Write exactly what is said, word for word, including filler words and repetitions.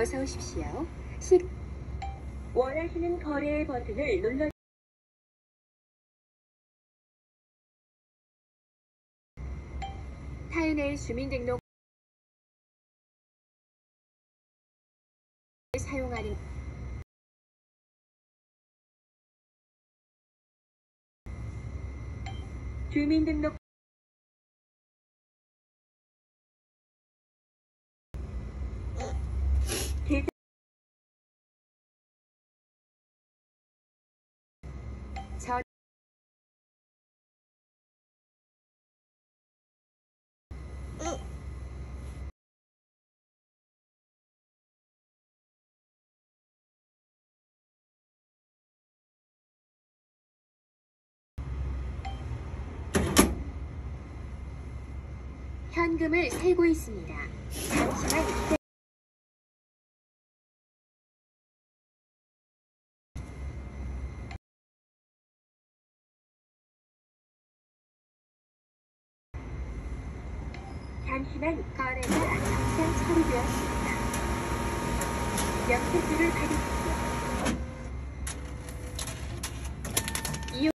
어서 오십시오. 식 원하시는 거래의 버튼을 눌러 타인의 주민등록 사용하는 주민등록 저 현금을 세고 있습니다. 잠시만 잠시만 거래가 정상 처리되었습니다. 명세서를 받으십시오.